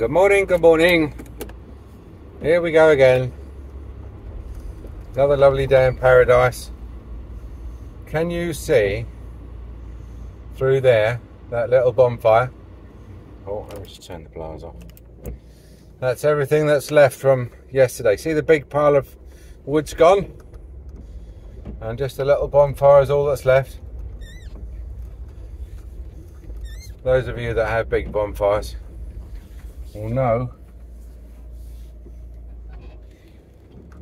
Good morning, good morning. Here we go again. Another lovely day in paradise. Can you see through there that little bonfire? Oh, let me just turn the blars off. That's everything that's left from yesterday. See the big pile of wood's gone? And just a little bonfire is all that's left. Those of you that have big bonfires will know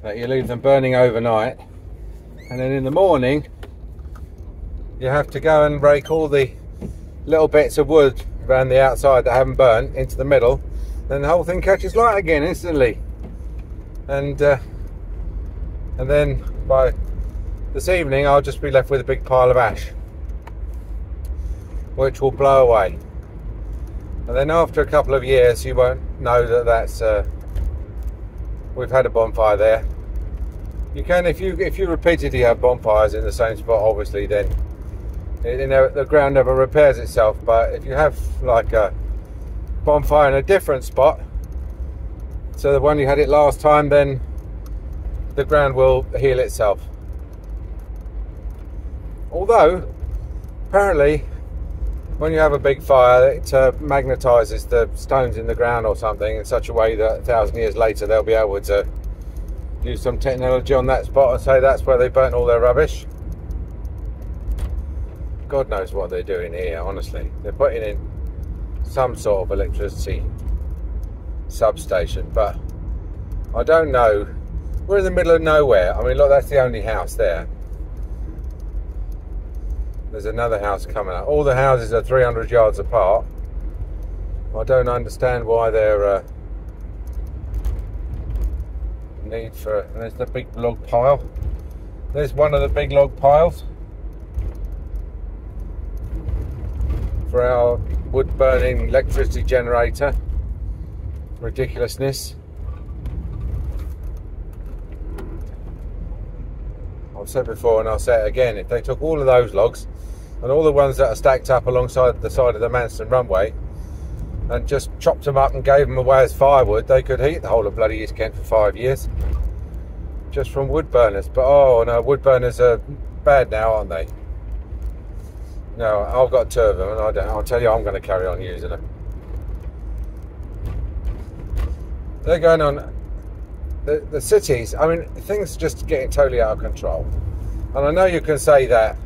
that you leave them burning overnight, and then in the morning you have to go and rake all the little bits of wood around the outside that haven't burnt into the middle. Then the whole thing catches light again instantly, and then by this evening I'll just be left with a big pile of ash, which will blow away. And then after a couple of years you won't know that that's we've had a bonfire there. You can, if you repeatedly have bonfires in the same spot, obviously then it, you know, the ground never repairs itself. But if you have like a bonfire in a different spot, so the one you had it last time, then the ground will heal itself. Although apparently when you have a big fire, it magnetises the stones in the ground or something in such a way that 1,000 years later they'll be able to use some technology on that spot and say that's where they burnt all their rubbish. God knows what they're doing here, honestly. They're putting in some sort of electricity substation, but I don't know. We're in the middle of nowhere. I mean, look, that's the only house there. There's another house coming up. All the houses are 300 yards apart. I don't understand why they're need for. And there's the big log pile. There's one of the big log piles for our wood burning electricity generator. Ridiculousness. I've said before and I'll say it again, if they took all of those logs and all the ones that are stacked up alongside the side of the Manston runway and just chopped them up and gave them away as firewood, they could heat the whole of bloody East Kent for 5 years just from wood burners. But oh no, wood burners are bad now, aren't they? No, I've got two of them and I don't, I'll tell you, I'm going to carry on using them. They're going on. The cities, I mean, things are just getting totally out of control. And I know you can say that,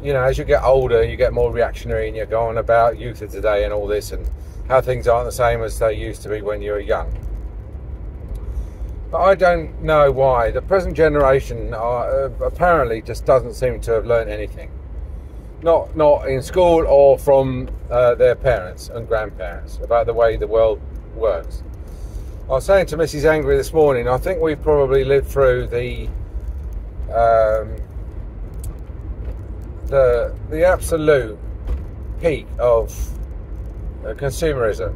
you know, as you get older, you get more reactionary and you're going about youth of today and all this and how things aren't the same as they used to be when you were young. But I don't know why. The present generation are, apparently just doesn't seem to have learned anything. Not in school or from their parents and grandparents about the way the world works. I was saying to Mrs. Angry this morning, I think we've probably lived through the absolute peak of consumerism.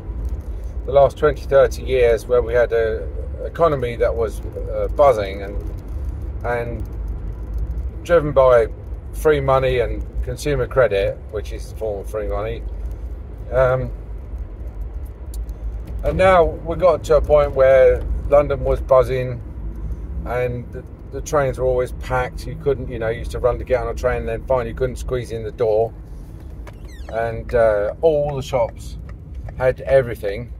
The last 20, 30 years where we had an economy that was buzzing and driven by free money and consumer credit, which is a form of free money. And now we got to a point where London was buzzing and the trains were always packed. You couldn't, you know, you used to run to get on a train and then find you couldn't squeeze in the door. And all the shops had everything.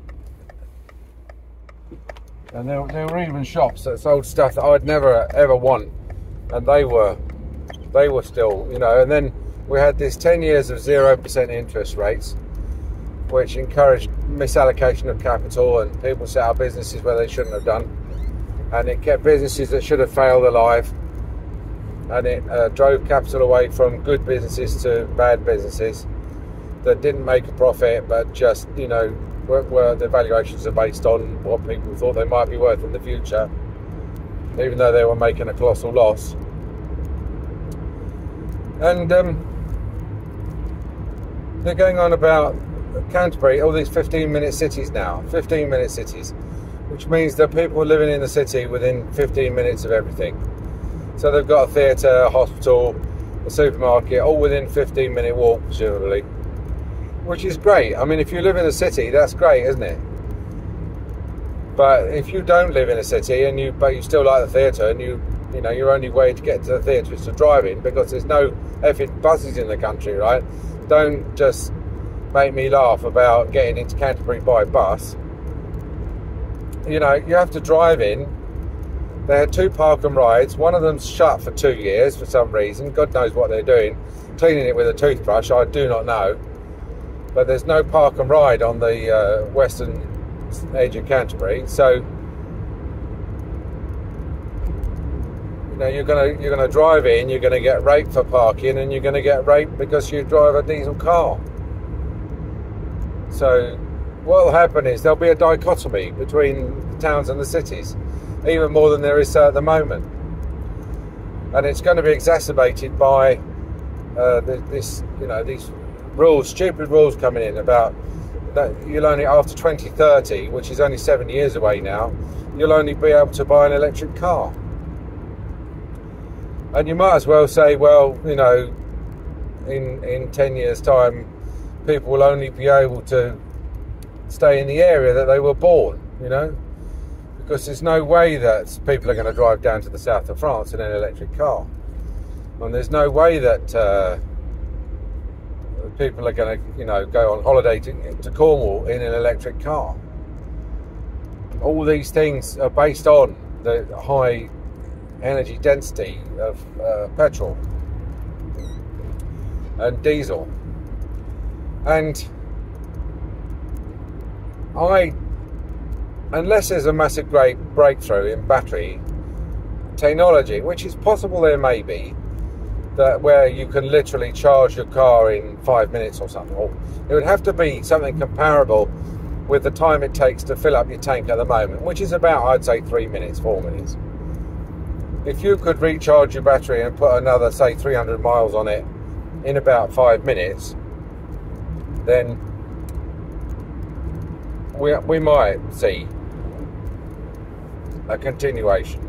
And there were even shops that sold stuff that I'd never, ever want. And they were still, you know. And then we had this 10 years of 0% interest rates, which encouraged misallocation of capital and people set up businesses where they shouldn't have done, and it kept businesses that should have failed alive, and it drove capital away from good businesses to bad businesses that didn't make a profit but just, you know, were the valuations are based on what people thought they might be worth in the future, even though they were making a colossal loss. And they're going on about Canterbury, all these 15-minute cities now, 15-minute cities, which means that people are living in the city within 15 minutes of everything. So they've got a theatre, a hospital, a supermarket, all within 15-minute walk, presumably, which is great. I mean, if you live in a city, that's great, isn't it? But if you don't live in a city and you still like the theatre, and you know your only way to get to the theatre is to drive in, because there's no effing buses in the country, right? Don't just make me laugh about getting into Canterbury by bus. You know, you have to drive in. They had two park and rides. One of them's shut for 2 years for some reason. God knows what they're doing. Cleaning it with a toothbrush, I do not know. But there's no park and ride on the western edge of Canterbury, so you know you're gonna drive in. You're gonna get raped for parking, and you're gonna get raped because you drive a diesel car. So what'll happen is there'll be a dichotomy between the towns and the cities, even more than there is at the moment, and it's going to be exacerbated by these rules, stupid rules coming in about that you'll only, after 2030, which is only 7 years away now, you'll only be able to buy an electric car. And you might as well say, well, you know, in 10 years time people will only be able to stay in the area that they were born, you know, because there's no way that people are going to drive down to the south of France in an electric car, and there's no way that people are going to, you know, go on holiday to Cornwall in an electric car. All these things are based on the high energy density of petrol and diesel. And unless there's a massive great breakthrough in battery technology, which is possible there may be, that where you can literally charge your car in 5 minutes or something. Or it would have to be something comparable with the time it takes to fill up your tank at the moment, which is about, I'd say, 3 minutes, 4 minutes. If you could recharge your battery and put another, say, 300 miles on it in about 5 minutes, then we might see a continuation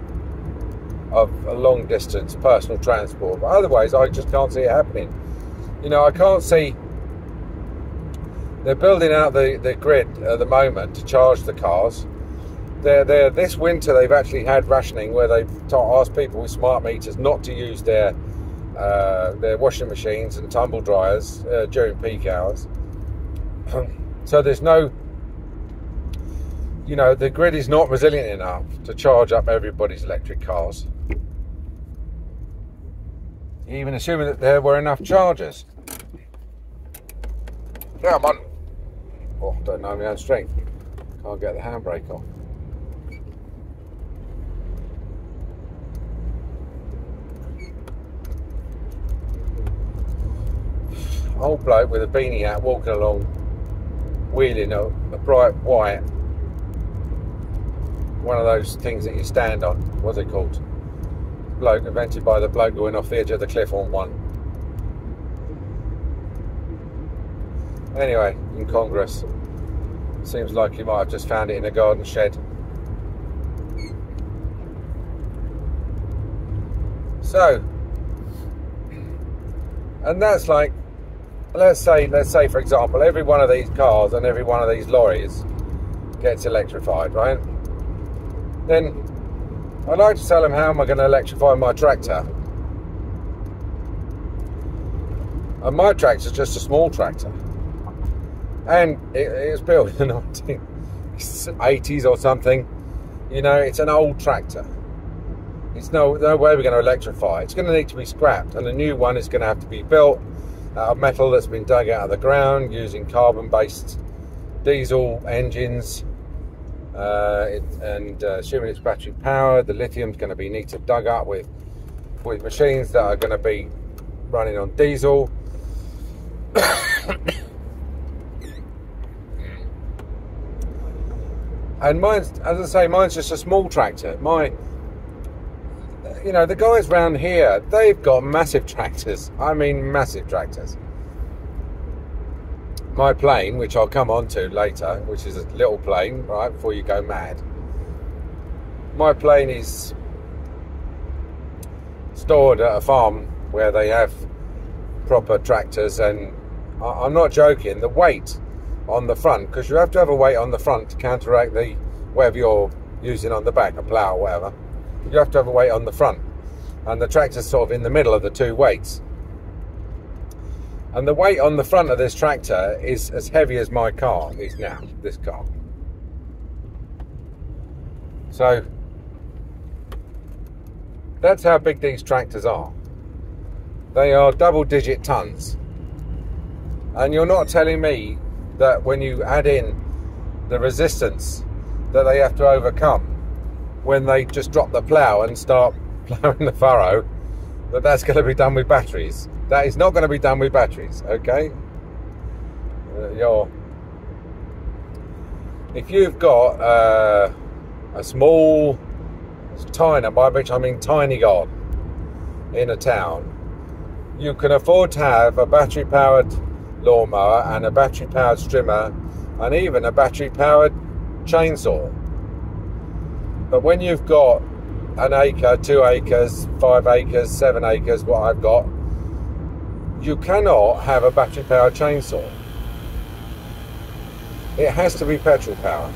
of a long distance personal transport, but otherwise I just can't see it happening. You know, I can't see, they're building out the grid at the moment to charge the cars. They're this winter they've actually had rationing where they've asked people with smart meters not to use their washing machines and tumble dryers during peak hours. So there's no, you know, the grid is not resilient enough to charge up everybody's electric cars, even assuming that there were enough chargers. Now I'm on. Oh, I don't know my own strength. Can't get the handbrake off. Old bloke with a beanie hat walking along, wheeling a bright white, one of those things that you stand on, what's it called? Bloke invented by the bloke who went off the edge of the cliff on one. Anyway, in Congress, seems like you might have just found it in a garden shed. So, and that's like, let's say for example, every one of these cars and every one of these lorries gets electrified, right? Then I'd like to tell them, how am I going to electrify my tractor? And my tractor's just a small tractor, and it was built in the 1980s or something. You know, it's an old tractor. It's no way we're going to electrify. It's going to need to be scrapped, and a new one is going to have to be built out of metal that's been dug out of the ground using carbon-based diesel engines. Assuming it's battery powered, the lithium's going to be need to dug up with machines that are going to be running on diesel. And mine's, as I say, mine's just a small tractor. You know, the guys round here, they've got massive tractors. I mean, massive tractors. My plane, which I'll come on to later, which is a little plane, right, before you go mad. My plane is stored at a farm where they have proper tractors, and I'm not joking, the weight on the front, because you have to have a weight on the front to counteract the whatever you're using on the back, a plough or whatever, you have to have a weight on the front. And the tractor's sort of in the middle of the two weights. And the weight on the front of this tractor is as heavy as my car is now, this car. So that's how big these tractors are. They are double-digit tons. And you're not telling me that when you add in the resistance that they have to overcome when they just drop the plough and start plowing the furrow, that that's going to be done with batteries. That is not going to be done with batteries, okay? If you've got a small tiny, by which I mean tiny garden in a town, you can afford to have a battery-powered lawnmower and a battery-powered trimmer and even a battery-powered chainsaw. But when you've got an acre, 2 acres, 5 acres, 7 acres, what I've got, you cannot have a battery-powered chainsaw. It has to be petrol-powered.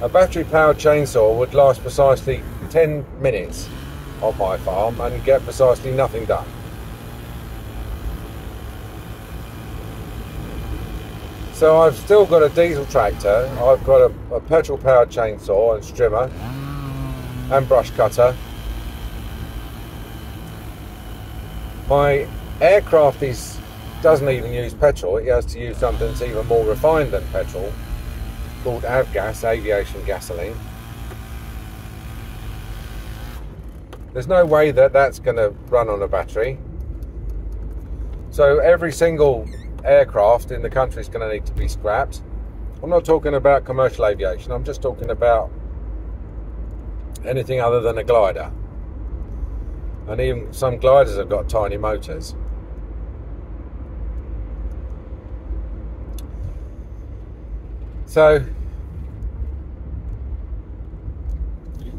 A battery-powered chainsaw would last precisely 10 minutes on my farm and get precisely nothing done. So I've still got a diesel tractor, I've got a petrol-powered chainsaw and trimmer and brush cutter. My aircraft doesn't even use petrol, it has to use something that's even more refined than petrol, called avgas, aviation gasoline. There's no way that that's going to run on a battery. So every single aircraft in the country is going to need to be scrapped. I'm not talking about commercial aviation, I'm just talking about anything other than a glider. And even some gliders have got tiny motors. So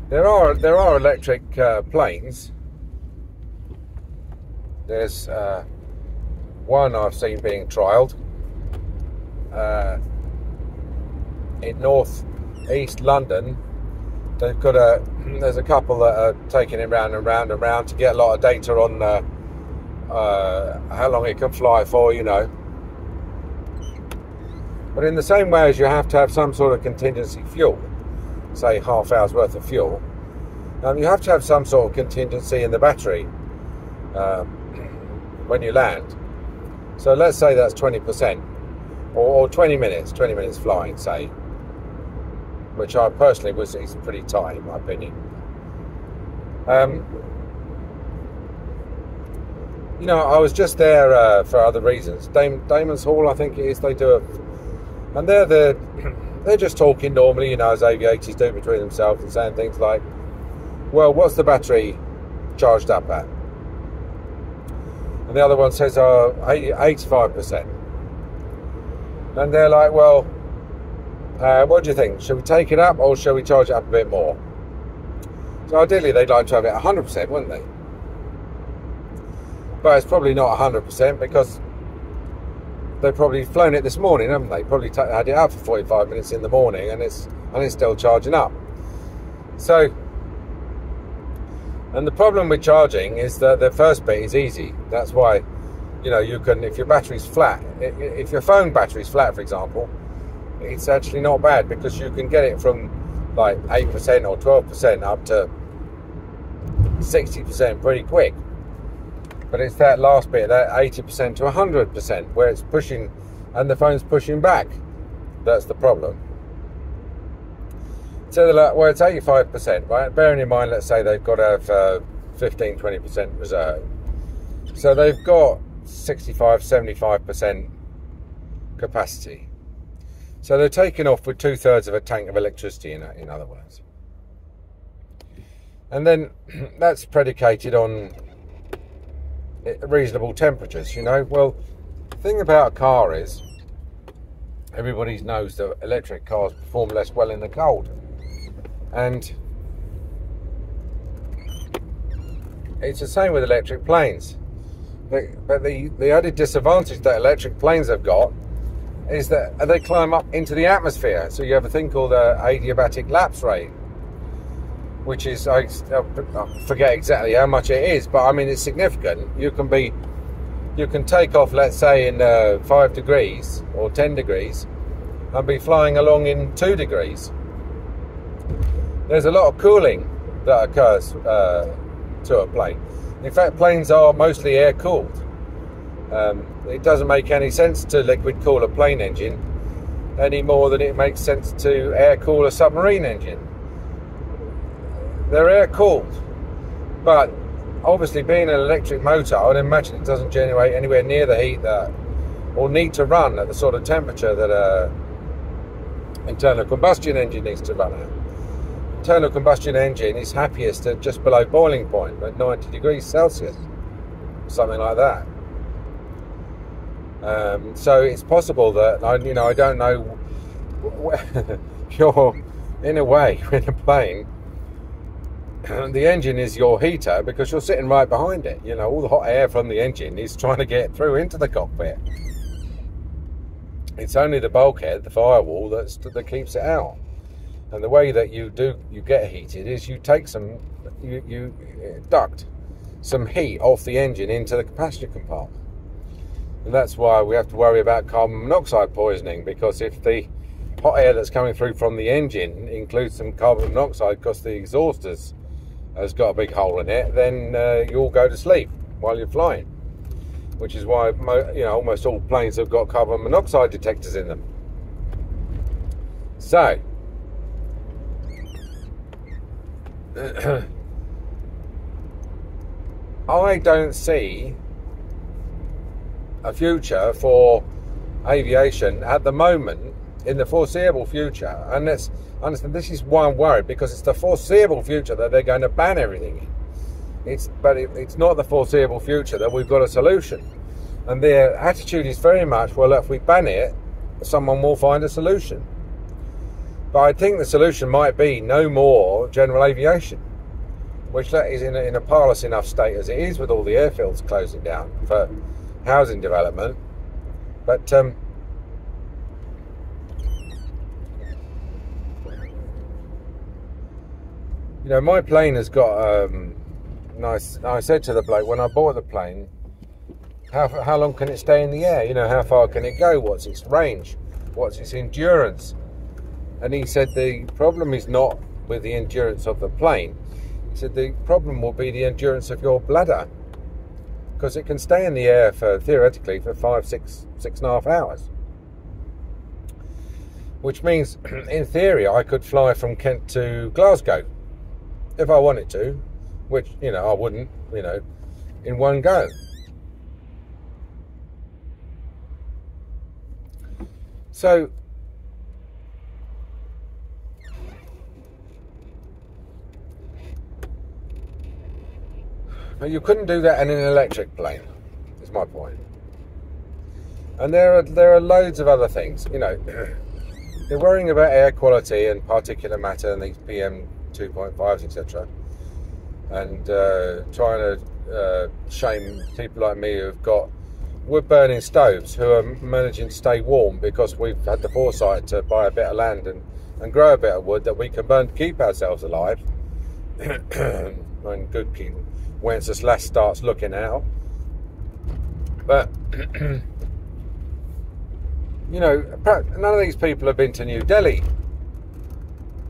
there are electric planes. There's one I've seen being trialled in North East London. They've got there's a couple that are taking it round and round and round to get a lot of data on how long it can fly for, you know. But in the same way as you have to have some sort of contingency fuel, say half hour's worth of fuel, you have to have some sort of contingency in the battery when you land. So let's say that's 20% or 20 minutes flying, say, which I personally is pretty tight in my opinion. You know, I was just there for other reasons. Dame Damon's Hall, I think it is, they do and they're just talking normally, you know, as aviators do between themselves, and saying things like, well, what's the battery charged up at? And the other one says, 85%. And they're like, well, what do you think? Should we take it up or shall we charge it up a bit more? So ideally they'd like to have it 100%, wouldn't they? But it's probably not 100% because they've probably flown it this morning, haven't they? Probably had it up for 45 minutes in the morning and it's still charging up. So, and the problem with charging is that the first bit is easy. That's why, you know, you can, if your battery's flat, if your phone battery's flat, for example, it's actually not bad because you can get it from like 8% or 12% up to 60% pretty quick. But it's that last bit, that 80% to 100%, where it's pushing and the phone's pushing back. That's the problem. So they're like, well, it's 85%, right? Bearing in mind, let's say they've got to have 15, 20% reserve. So they've got 65, 75% capacity. So they're taking off with 2/3 of a tank of electricity, in other words. And then that's predicated on reasonable temperatures, you know. Well, the thing about a car is everybody knows that electric cars perform less well in the cold, and it's the same with electric planes, but the added disadvantage that electric planes have got is that they climb up into the atmosphere. So you have a thing called the adiabatic lapse rate, which is, I forget exactly how much it is, but I mean, it's significant. You can take off, let's say, in 5 degrees or 10 degrees and be flying along in 2 degrees. There's a lot of cooling that occurs to a plane. In fact, planes are mostly air-cooled. It doesn't make any sense to liquid-cool a plane engine any more than it makes sense to air-cool a submarine engine. They're air-cooled, but obviously being an electric motor, I would imagine it doesn't generate anywhere near the heat that, or need to run at the sort of temperature that an internal combustion engine needs to run at. An internal combustion engine is happiest at just below boiling point, at 90 degrees Celsius, something like that. So it's possible that, I don't know, you're, in a way, in a plane, the engine is your heater because you're sitting right behind it. All the hot air from the engine is trying to get through into the cockpit. It's only the bulkhead, the firewall, that keeps it out. And the way that you get heated is you take you duct some heat off the engine into the passenger compartment. And that's why we have to worry about carbon monoxide poisoning, because if the hot air that's coming through from the engine includes some carbon monoxide because the exhaust has got a big hole in it, then you'll go to sleep while you're flying, which is why almost all planes have got carbon monoxide detectors in them. So I don't see a future for aviation at the moment, in the foreseeable future. And let's understand, this is why I'm worried, because it's the foreseeable future that they're going to ban everything in. But it's not the foreseeable future that we've got a solution. And their attitude is very much, well, if we ban it, someone will find a solution. But I think the solution might be no more general aviation, which that is in a parlous enough state as it is, with all the airfields closing down for housing development. But my plane has got nice. I said to the bloke when I bought the plane, how long can it stay in the air? How far can it go? What's its range? What's its endurance? And he said the problem is not with the endurance of the plane. He said the problem will be the endurance of your bladder, because it can stay in the air theoretically for 5, 6, 6.5 hours. Which means, in theory, I could fly from Kent to Glasgow if I wanted to, which, I wouldn't, in one go. So, but you couldn't do that in an electric plane, is my point. And there are loads of other things, They're worrying about air quality and particulate matter and these PM 2.5s, etc. And trying to shame people like me who've got wood-burning stoves, who are managing to stay warm because we've had the foresight to buy a bit of land and grow a bit of wood that we can burn to keep ourselves alive. And good King Wenceslas starts looking out. But none of these people have been to New Delhi.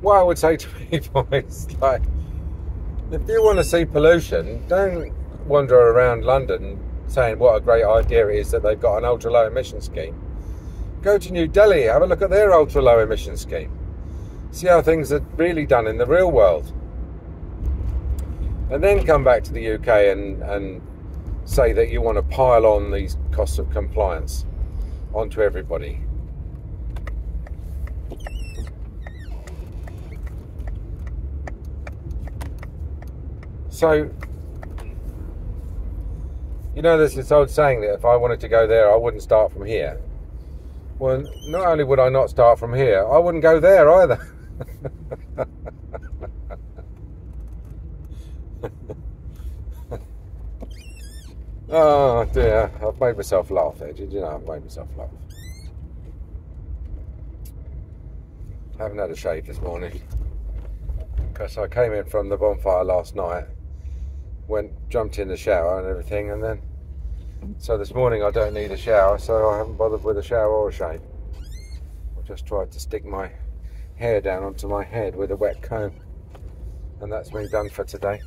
What I would say to people is, if you want to see pollution, don't wander around London saying what a great idea it is that they've got an ultra-low emission scheme. Go to New Delhi, have a look at their ultra-low emission scheme. See how things are really done in the real world. And then come back to the UK and say that you want to pile on these costs of compliance onto everybody. So, there's this old saying that if I wanted to go there, I wouldn't start from here. Well, not only would I not start from here, I wouldn't go there either. Oh dear, I've made myself laugh there. I've made myself laugh. haven't had a shave this morning because I came in from the bonfire last night, jumped in the shower and everything, and then so this morning I don't need a shower, so I haven't bothered with a shower or a shave. I just tried to stick my hair down onto my head with a wet comb, and that's me done for today.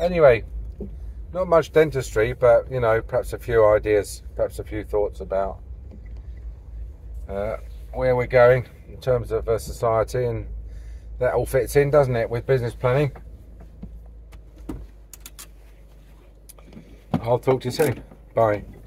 Anyway, not much dentistry, but you know, perhaps a few ideas, perhaps a few thoughts about where we're going in terms of society, and that all fits in, doesn't it, with business planning. I'll talk to you soon. Bye.